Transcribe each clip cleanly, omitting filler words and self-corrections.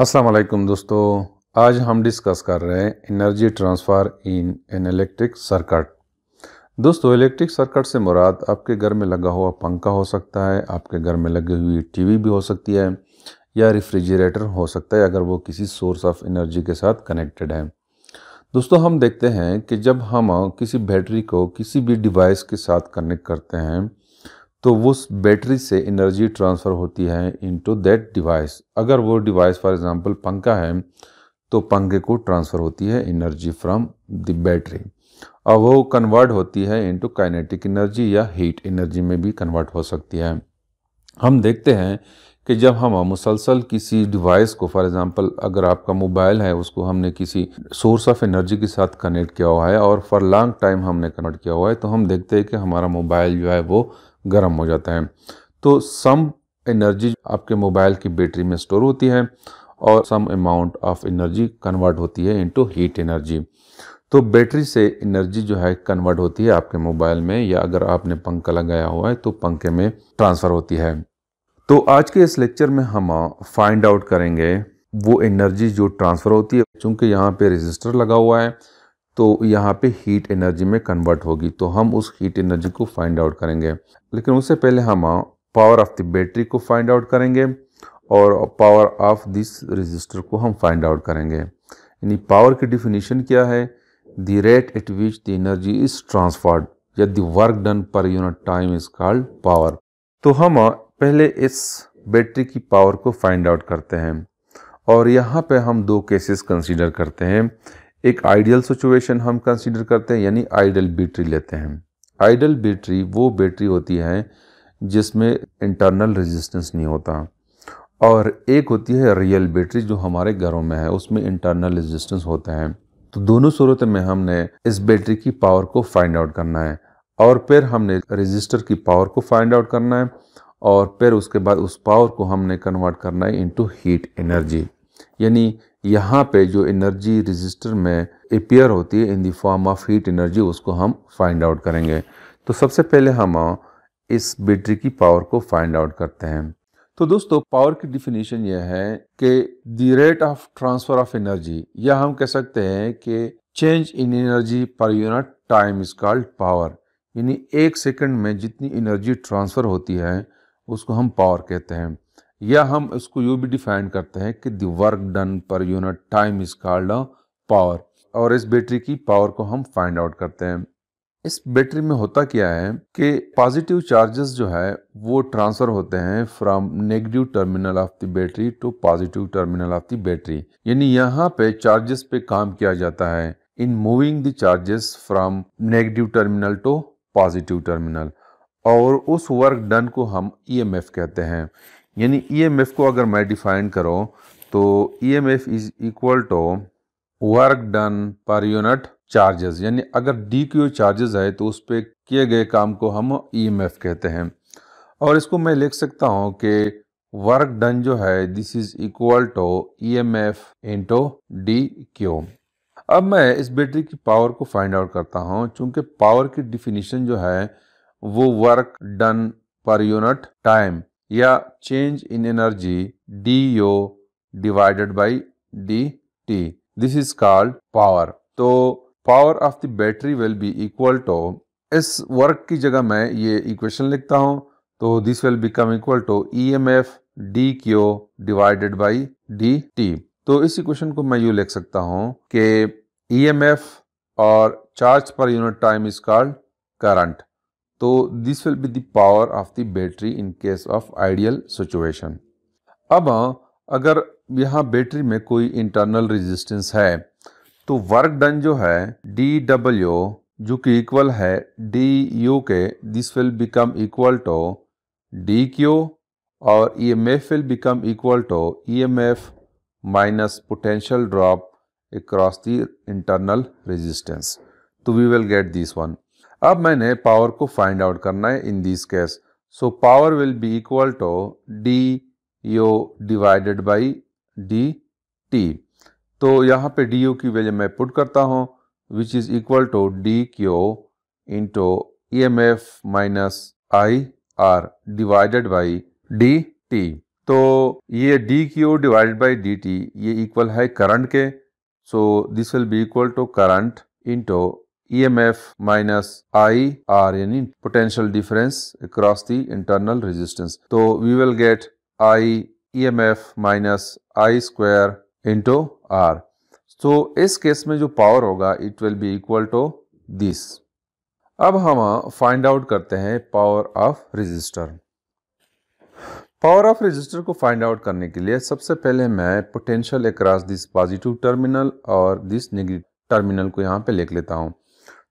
अस्सलाम वालेकुम दोस्तों, आज हम डिस्कस कर रहे हैं energy transfer in an electric circuit. दोस्तों, इलेक्ट्रिक सर्किट से मुराद आपके घर में लगा हुआ पंखा हो सकता है, आपके घर में लगी हुई टीवी भी हो सकती है या रेफ्रिजरेटर हो सकता है अगर वो किसी सोर्स ऑफ एनर्जी के साथ कनेक्टेड है। दोस्तों, हम देखते हैं कि जब हम किसी बैटरी को किसी भी डिवाइस के साथ कनेक्ट करते हैं तो उस बैटरी से एनर्जी ट्रांसफ़र होती है इनटू दैट डिवाइस। अगर वो डिवाइस फॉर एग्जांपल पंखा है तो पंखे को ट्रांसफ़र होती है एनर्जी फ्रॉम द बैटरी और वो कन्वर्ट होती है इनटू काइनेटिक एनर्जी या हीट एनर्जी में भी कन्वर्ट हो सकती है। हम देखते हैं कि जब हम मुसलसल किसी डिवाइस को फॉर एग्जांपल अगर आपका मोबाइल है उसको हमने किसी सोर्स ऑफ एनर्जी के साथ कनेक्ट किया हुआ है और फॉर लॉन्ग टाइम हमने कनेक्ट किया हुआ है तो हम देखते हैं कि हमारा मोबाइल जो है वो गर्म हो जाता है। तो सम एनर्जी आपके मोबाइल की बैटरी में स्टोर होती है और some amount of energy convert होती है इनटू हीट एनर्जी। तो बैटरी से एनर्जी जो है कन्वर्ट होती है आपके मोबाइल में, या अगर आपने पंखा लगाया हुआ है तो पंखे में ट्रांसफ़र होती है। तो आज के इस लेक्चर में हम फाइंड आउट करेंगे वो एनर्जी जो ट्रांसफ़र होती है। चूँकि यहाँ पर रेजिस्टर लगा हुआ है तो यहाँ पे हीट एनर्जी में कन्वर्ट होगी, तो हम उस हीट एनर्जी को फाइंड आउट करेंगे। लेकिन उससे पहले हम पावर ऑफ द बैटरी को फाइंड आउट करेंगे और पावर ऑफ दिस रेजिस्टर को हम फाइंड आउट करेंगे। यानी पावर की डिफिनीशन क्या है? The rate at which the energy is transferred या the work done per unit time is called power. तो हम पहले इस बैटरी की पावर को फाइंड आउट करते हैं और यहाँ पर हम दो केसेस कंसिडर करते हैं। एक आइडियल सिचुएशन हम कंसीडर करते हैं, यानी आइडियल बैटरी लेते हैं। आइडियल बैटरी वो बैटरी होती है जिसमें इंटरनल रेजिस्टेंस नहीं होता, और एक होती है रियल बैटरी जो हमारे घरों में है, उसमें इंटरनल रेजिस्टेंस होता है। तो दोनों सूरत में हमने इस बैटरी की पावर को फाइंड आउट करना है और फिर हमने रेजिस्टर की पावर को फाइंड आउट करना है और फिर उसके बाद उस पावर को हमने कन्वर्ट करना है इंटू हीट एनर्जी। यानी यहाँ पे जो एनर्जी रजिस्टर में अपीयर होती है in the form of heat energy, उसको हम फाइंड आउट करेंगे। तो सबसे पहले हम इस बैटरी की पावर को फाइंड आउट करते हैं। तो दोस्तों, पावर की डिफिनीशन यह है कि the rate of transfer of energy, या हम कह सकते हैं कि change in energy per unit time is called power. यानी एक सेकेंड में जितनी एनर्जी ट्रांसफ़र होती है उसको हम पावर कहते हैं, या हम इसको यू भी डिफाइन करते हैं कि the work done per unit time is called power. और इस बैटरी की पावर को हम फाइंड आउट करते हैं। इस बैटरी में होता क्या है कि पॉजिटिव चार्जेस जो है वो ट्रांसफ़र होते हैं from negative terminal of the battery to positive terminal of the battery. यानी यहाँ पे चार्जेस पे काम किया जाता है in moving the charges from negative terminal to positive terminal, और उस वर्क डन को हम EMF कहते हैं। यानी EMF को अगर मैं डिफाइन करो तो EMF is equal to work done per unit charges. यानी अगर DQ चार्जेस है तो उस पर किए गए काम को हम EMF कहते हैं। और इसको मैं लिख सकता हूँ कि वर्क डन जो है this is equal to EMF into DQ। अब मैं इस बैटरी की पावर को फाइंड आउट करता हूँ। चूँकि पावर की डिफिनीशन जो है वो work done per unit time या change in energy DU divided by DT, this is called power. तो power of the battery will be equal to, इस वर्क की जगह मैं ये इक्वेशन लिखता हूँ, तो this will become equal to EMF DQ divided by DT। तो इस इक्वेशन को मैं यूँ लिख सकता हूँ कि EMF और charge per unit time is called current. तो this will be the power of the battery in case of ideal situation. अब अगर यहाँ बैटरी में कोई इंटरनल रेजिस्टेंस है तो वर्क डन जो है DW जो कि इक्वल है DU के, this will become equal to DQ, और EMF will become equal to EMF minus potential drop across the internal resistance. तो we will get this one. अब मैंने पावर को फाइंड आउट करना है in this case. So power will be equal to DU divided by DT। तो यहाँ पे DU की वैल्यू मैं पुट करता हूँ which is equal to DQ into EMF minus IR divided by DT। तो ये dQ डिवाइड बाई dt ये इक्वल है करंट के, so this will be equal to current into EMF minus IR यानी potential difference across the internal resistance. तो we will get I EMF minus I square into R। तो इस case में जो power होगा it will be equal to this. अब हम find out करते हैं power of resistor. Power of resistor को फाइंड आउट करने के लिए सबसे पहले मैं potential across this positive terminal और दिस नेगेटिव टर्मिनल को यहाँ पे लिख लेता हूँ।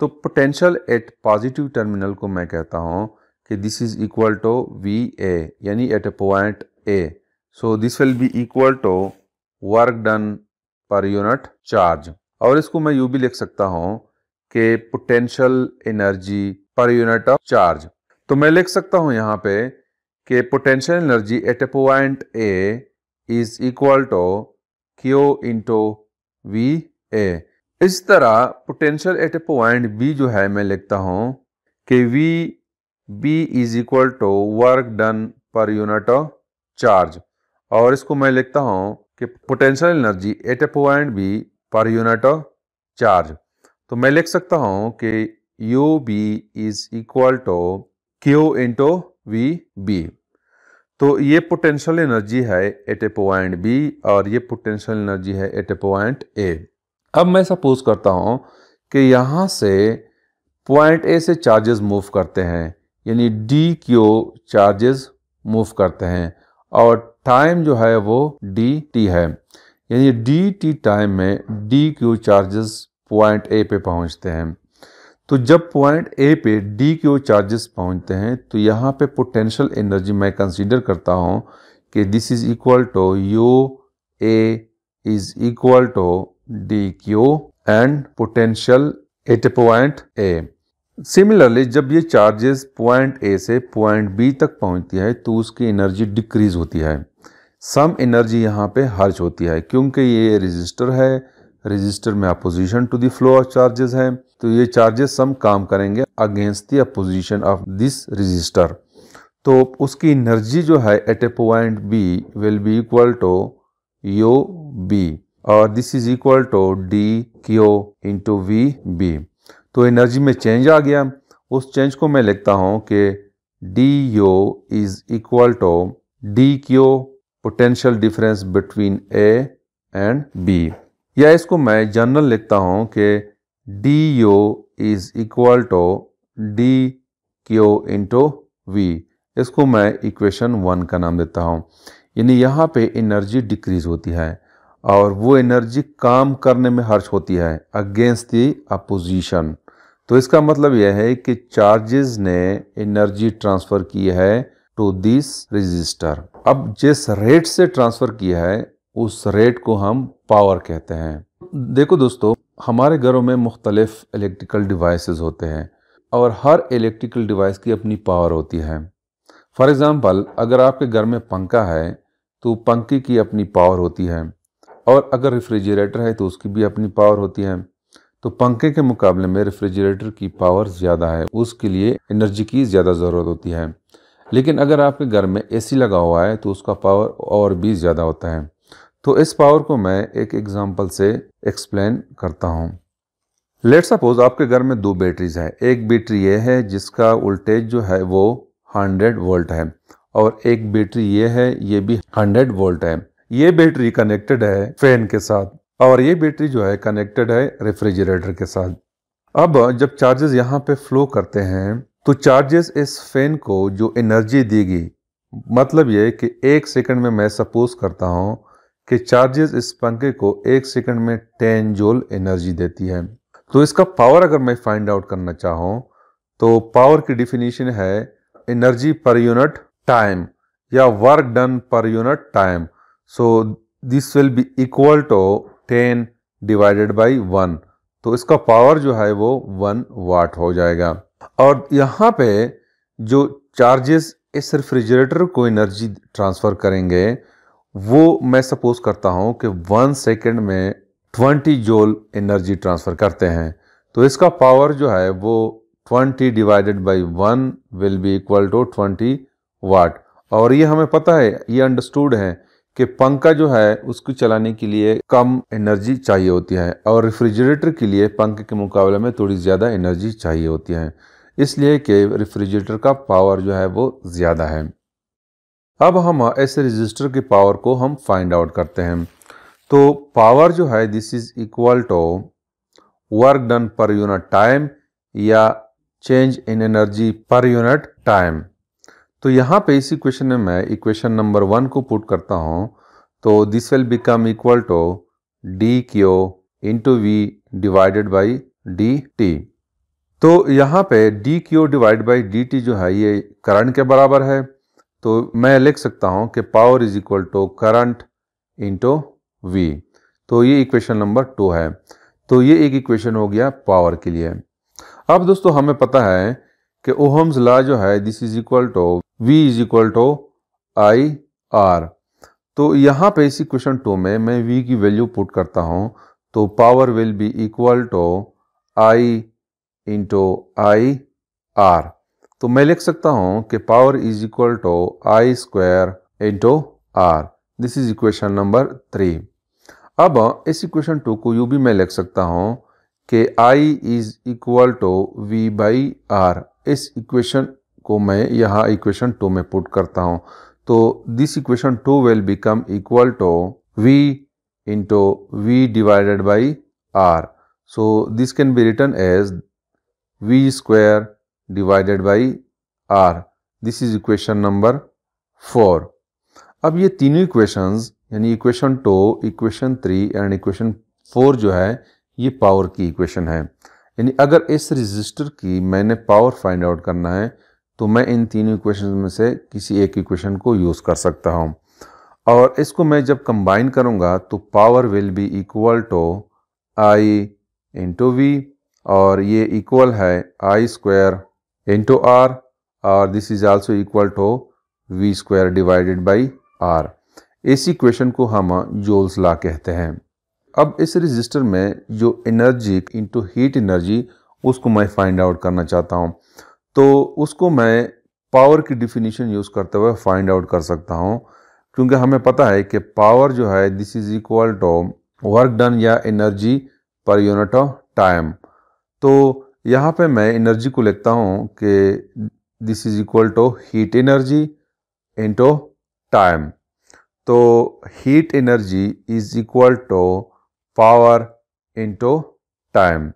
तो पोटेंशियल एट पॉजिटिव टर्मिनल को मैं कहता हूँ कि this is equal to V A यानी at a point A, so this will be equal to work done per unit charge. और इसको मैं यू भी लिख सकता हूँ कि potential energy per unit of charge. तो मैं लिख सकता हूँ यहाँ पे कि potential energy at a point A is equal to Q into V A. इस तरह potential at a point B जो है मैं लिखता हूँ कि V B is equal to work done per unit of charge. और इसको मैं लिखता हूँ कि potential energy at a point B per unit of charge. तो मैं लिख सकता हूँ कि U B is equal to Q into V B. तो ये पोटेंशियल एनर्जी है एट ए पॉइंट बी और ये पोटेंशियल एनर्जी है एट ए पॉइंट ए। अब मैं सपोज करता हूँ कि यहाँ से पॉइंट ए से चार्जेस मूव करते हैं यानी डी क्यू चार्जेस मूव करते हैं और टाइम जो है वो डी टी है यानी डी टी टाइम में D Q charges point A पे पहुँचते हैं। तो जब पॉइंट ए पे डी क्यू चार्जेस पहुँचते हैं तो यहाँ पे पोटेंशियल एनर्जी मैं कंसीडर करता हूँ कि this is equal to U A is equal to D Q and potential at point A. Similarly जब ये चार्जेस पॉइंट ए से पॉइंट बी तक पहुँचती है तो उसकी एनर्जी डिक्रीज होती है, सम एनर्जी यहाँ पे खर्च होती है क्योंकि ये रेजिस्टर है, रेजिस्टर में opposition to the flow of charges है तो ये चार्जेस सम काम करेंगे against the opposition of this resistor. तो उसकी एनर्जी जो है at a point B will be equal to U B और this is equal to D Q into V B. तो एनर्जी में चेंज आ गया, उस चेंज को मैं लिखता हूँ कि D U is equal to D Q potential difference between A and B, या इसको मैं जनरल लिखता हूँ कि D U is equal to D Q into V. इसको मैं इक्वेशन 1 का नाम देता हूँ। यानी यहाँ पे एनर्जी डिक्रीज होती है और वो एनर्जी काम करने में खर्च होती है अगेंस्ट दी अपोजिशन। तो इसका मतलब यह है कि चार्जेस ने एनर्जी ट्रांसफ़र की है टू दिस रेजिस्टर। अब जिस रेट से ट्रांसफ़र किया है उस रेट को हम पावर कहते हैं। देखो दोस्तों, हमारे घरों में मुख्तलिफ इलेक्ट्रिकल डिवाइसेस होते हैं और हर इलेक्ट्रिकल डिवाइस की अपनी पावर होती है। फॉर एग्ज़ाम्पल, अगर आपके घर में पंखा है तो पंखे की अपनी पावर होती है और अगर रेफ्रिजरेटर है तो उसकी भी अपनी पावर होती है। तो पंखे के मुकाबले में रेफ्रिजरेटर की पावर ज़्यादा है, उसके लिए एनर्जी की ज़्यादा ज़रूरत होती है। लेकिन अगर आपके घर में एसी लगा हुआ है तो उसका पावर और भी ज़्यादा होता है। तो इस पावर को मैं एक एग्जांपल से एक्सप्लेन करता हूँ। लेट सपोज आपके घर में 2 बैटरीज हैं, एक बैटरी ये है जिसका वोल्टेज जो है वो 100 वोल्ट है और एक बैटरी ये है, ये भी 100 वोल्ट है। ये बैटरी कनेक्टेड है फैन के साथ और ये बैटरी जो है कनेक्टेड है रेफ्रिजरेटर के साथ। अब जब चार्जेस यहाँ पे फ्लो करते हैं तो चार्जेस इस फैन को जो एनर्जी देगी, मतलब ये कि 1 सेकंड में मैं सपोज करता हूँ कि चार्जेस इस पंखे को 1 सेकंड में 10 जूल एनर्जी देती है। तो इसका पावर अगर मैं फाइंड आउट करना चाहूँ तो पावर की डिफिनीशन है एनर्जी पर यूनिट टाइम या work done per unit time. So this will be equal to 10 divided by 1। तो इसका पावर जो है वो 1 वाट हो जाएगा। और यहाँ पे जो चार्जेस इस रेफ्रिजरेटर को एनर्जी ट्रांसफ़र करेंगे वो मैं सपोज करता हूँ कि 1 सेकेंड में 20 जूल एनर्जी ट्रांसफ़र करते हैं। तो इसका पावर जो है वो 20 divided by 1 will be equal to 20 watt. और ये हमें पता है, ये अंडरस्टूड है कि पंखा जो है उसको चलाने के लिए कम एनर्जी चाहिए होती है और रेफ्रिजरेटर के लिए पंखे के मुकाबले में थोड़ी ज़्यादा एनर्जी चाहिए होती है, इसलिए कि रेफ्रिजरेटर का पावर जो है वो ज़्यादा है। अब हम ऐसे रजिस्टर के पावर को हम फाइंड आउट करते हैं। तो पावर जो है this is equal to work done per unit time या change in energy per unit time. तो यहाँ पे इस इक्वेशन में मैं इक्वेशन नंबर 1 को पुट करता हूँ, तो this will become equal to D Q into V divided by D T. तो यहाँ पे D Q divide by D T जो है ये करंट के बराबर है, तो मैं लिख सकता हूँ कि power is equal to current into V. तो ये इक्वेशन नंबर 2 है। तो ये एक इक्वेशन हो गया पावर के लिए। अब दोस्तों हमें पता है कि ओहम्स लॉ जो है this is equal to V is equal to I R. तो यहाँ पे इस इक्वेशन 2 में मैं वी की वैल्यू पुट करता हूँ, तो power will be equal to I into I R. तो मैं लिख सकता हूँ कि power is equal to I square into R. This is equation number 3। अब इस इक्वेशन 2 को यू भी मैं लिख सकता हूँ कि I is equal to V by R. इस इक्वेशन को मैं यहाँ इक्वेशन 2 में पुट करता हूँ, तो this equation 2 will become equal to V into V divided by R. So this can be written as V square divided by R. This is equation number 4। अब ये तीनों इक्वेशंस यानी इक्वेशन 2, इक्वेशन 3 एंड इक्वेशन 4 जो है ये power की equation है। यानी अगर इस रजिस्टर की मैंने पावर फाइंड आउट करना है तो मैं इन तीनों इक्वेशन में से किसी एक इक्वेशन को यूज़ कर सकता हूँ, और इसको मैं जब कंबाइन करूँगा तो power will be equal to I into V, और ये इक्वल है आई स्क्वायर इंटू आर, और this is also equal to V square divided by R. इस इक्वेशन को हम जूल्स लॉ कहते हैं। अब इस रजिस्टर में जो एनर्जी इंटू हीट एनर्जी उसको मैं फाइंड आउट करना चाहता हूँ, तो उसको मैं पावर की डिफिनीशन यूज़ करते हुए फाइंड आउट कर सकता हूँ, क्योंकि हमें पता है कि पावर जो है this is equal to work done या energy per unit of time. तो यहाँ पे मैं एनर्जी को लिखता हूँ कि this is equal to heat energy into time. तो heat energy is equal to power into time.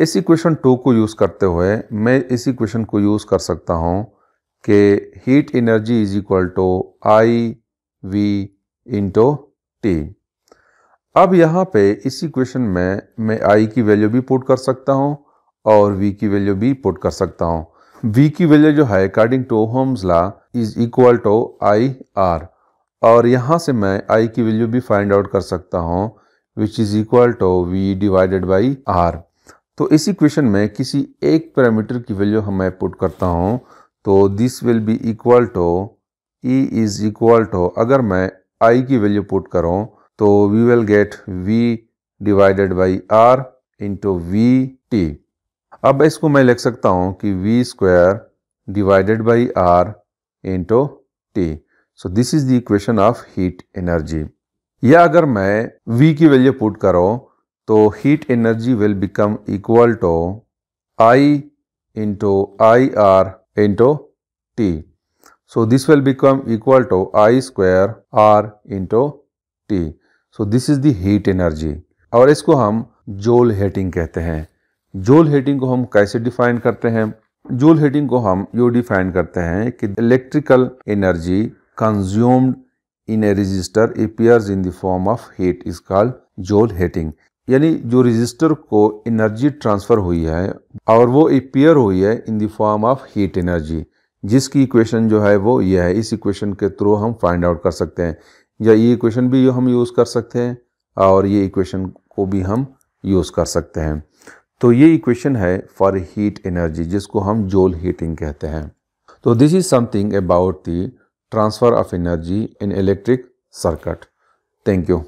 इस इक्वेशन 2 को यूज़ करते हुए मैं इस इक्वेशन को यूज़ कर सकता हूँ कि heat energy is equal to I V into T. अब यहाँ पे इस इक्वेशन में मैं आई की वैल्यू भी पुट कर सकता हूँ और वी की वैल्यू भी पुट कर सकता हूँ। वी की वैल्यू जो है according to Ohm's law is equal to I R, और यहाँ से मैं आई की वैल्यू भी फाइंड आउट कर सकता हूँ which is equal to v divided by r। तो इस इक्वेशन में किसी एक पैरामीटर की वैल्यू मैं पुट करता हूँ, तो this will be equal to e is equal to, अगर मैं i की वैल्यू पुट करूँ तो we will get v divided by r into V T. अब इसको मैं लिख सकता हूँ कि v square divided by r into T. So this is the equation of heat energy. या अगर मैं V की वैल्यू पुट करो तो heat energy will become equal to I into I R into T. So this will become equal to I square R into T. So this is the heat energy, और इसको हम joule heating कहते हैं। Joule heating को हम कैसे define करते हैं? जूल हीटिंग को हम यू डिफाइन करते हैं कि electrical energy consumed in a resistor appears in the form of heat is called Joule heating. यानी जो रजिस्टर को एनर्जी ट्रांसफर हुई है और वो अपीयर हुई है in the form of heat energy, जिसकी इक्वेशन जो है वो ये है। इस इक्वेशन के थ्रू हम फाइंड आउट कर सकते हैं, या ये इक्वेशन भी हम यूज़ कर सकते हैं और ये इक्वेशन को भी हम यूज़ कर सकते हैं। तो ये इक्वेशन है फॉर हीट एनर्जी, जिसको हम जूल हीटिंग कहते हैं। तो this is something about the transfer of energy in electric circuit. Thank you.